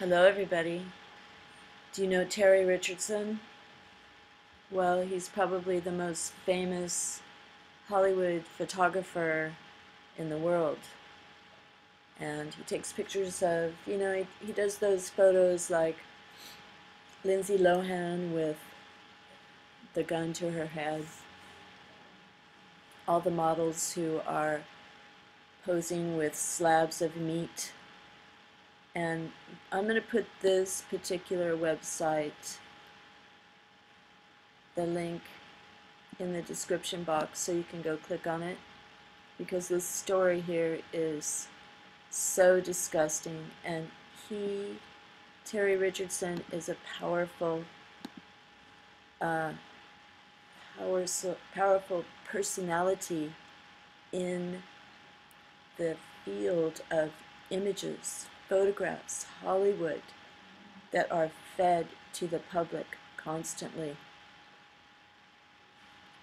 Hello everybody. Do you know Terry Richardson? Well, he's probably the most famous Hollywood photographer in the world. And he takes pictures of, you know, he does those photos like Lindsay Lohan with the gun to her head. All the models who are posing with slabs of meat. And I'm going to put this particular website, the link, in the description box so you can go click on it, because this story here is so disgusting. And Terry Richardson is a powerful powerful personality in the field of images, photographs, Hollywood, that are fed to the public constantly,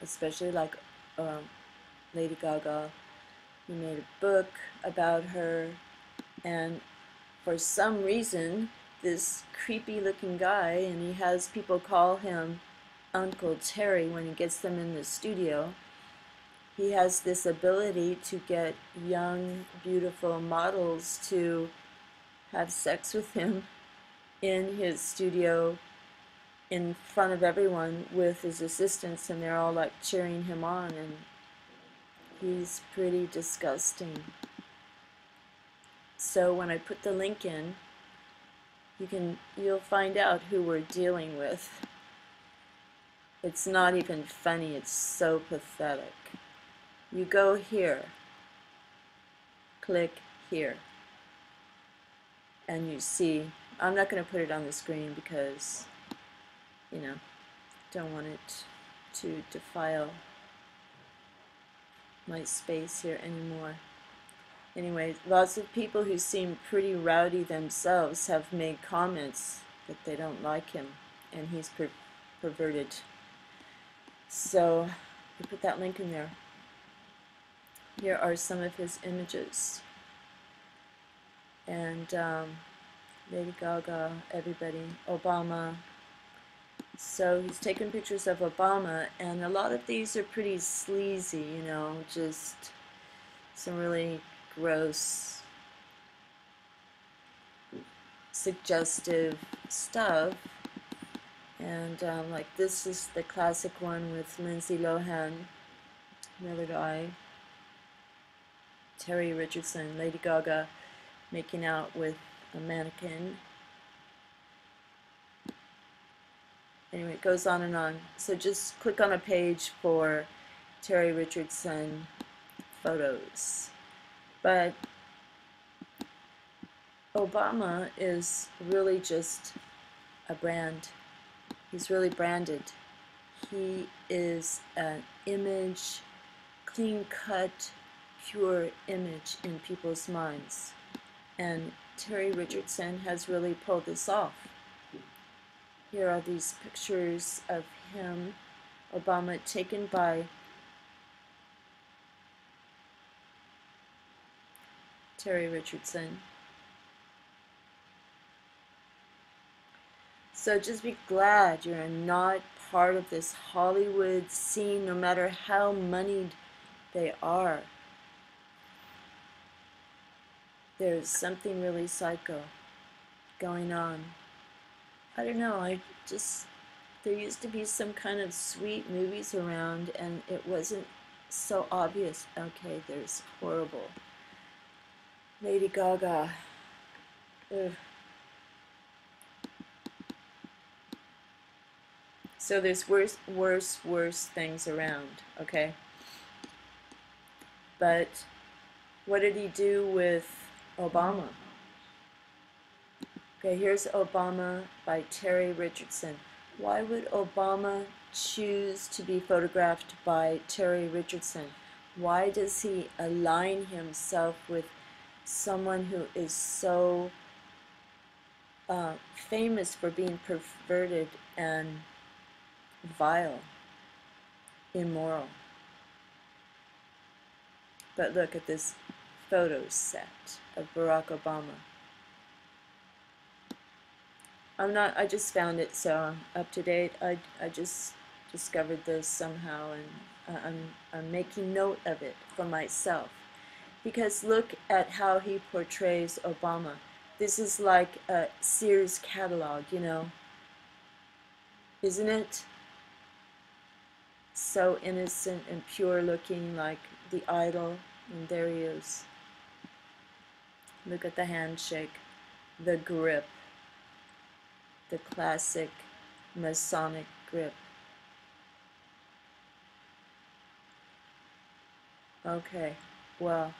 especially like Lady Gaga. He made a book about her, and for some reason this creepy looking guy, and he has people call him Uncle Terry when he gets them in the studio, he has this ability to get young, beautiful models to have sex with him in his studio in front of everyone with his assistants, and they're all like cheering him on, and he's pretty disgusting. So when I put the link in, you'll find out who we're dealing with. It's not even funny, it's so pathetic. You go here, click here, and you see, I'm not going to put it on the screen because, you know, don't want it to defile my space here anymore. Anyway, lots of people who seem pretty rowdy themselves have made comments that they don't like him, and he's perverted. So, we put that link in there. Here are some of his images. And Lady Gaga, everybody, Obama. So he's taken pictures of Obama, and a lot of these are pretty sleazy, you know, just some really gross, suggestive stuff. And like this is the classic one with Lindsay Lohan, another guy, Terry Richardson, Lady Gaga making out with a mannequin. Anyway, it goes on and on. So just click on a page for Terry Richardson photos. But Obama is really just a brand. He's really branded. He is an image, clean-cut, pure image in people's minds. And Terry Richardson has really pulled this off. Here are these pictures of him, Obama, taken by Terry Richardson. So just be glad you're not part of this Hollywood scene, no matter how moneyed they are. There's something really psycho going on. I don't know, there used to be some kind of sweet movies around, and it wasn't so obvious. Okay, there's horrible. Lady Gaga. Ugh. So there's worse things around, okay? But what did he do with Obama? Okay, here's Obama by Terry Richardson. Why would Obama choose to be photographed by Terry Richardson? Why does he align himself with someone who is so famous for being perverted and vile, immoral? But look at this photo set of Barack Obama. I'm not, I just found it, so I'm up to date. I just discovered this somehow, and I'm making note of it for myself. Because look at how he portrays Obama. This is like a Sears catalog, you know, isn't it? So innocent and pure looking, like the idol, and there he is. Look at the handshake, the grip, the classic Masonic grip. Okay, well,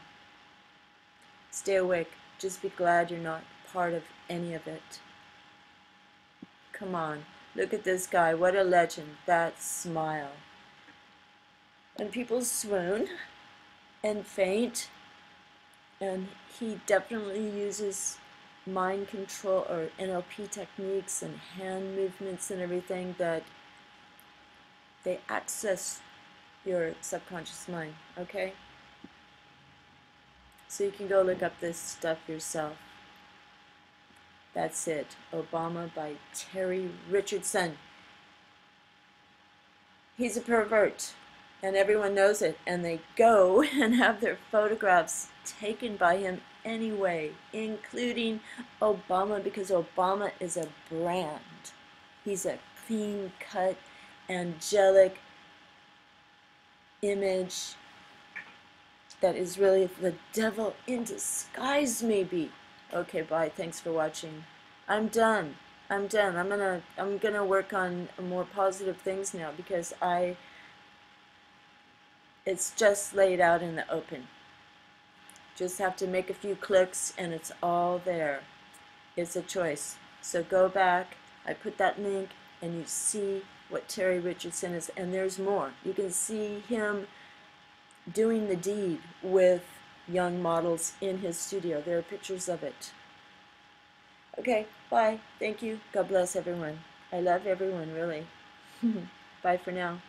stay awake. Just be glad you're not part of any of it. Come on, look at this guy. What a legend. That smile. And people swoon and faint. And he definitely uses mind control or NLP techniques and hand movements and everything that they access your subconscious mind, okay? So you can go look up this stuff yourself. That's it. Obama by Terry Richardson. He's a pervert, and everyone knows it, and they go and have their photographs taken by him anyway, including Obama, because Obama is a brand. He's a clean-cut, angelic image that is really the devil in disguise, maybe. Okay, bye. Thanks for watching. I'm done. I'm done. I'm gonna work on more positive things now, because it's just laid out in the open. Just have to make a few clicks and it's all there. It's a choice. So go back. I put that link and you see what Terry Richardson is, and there's more. You can see him doing the deed with young models in his studio. There are pictures of it. Okay, bye. Thank you. God bless everyone. I love everyone, really. Bye for now.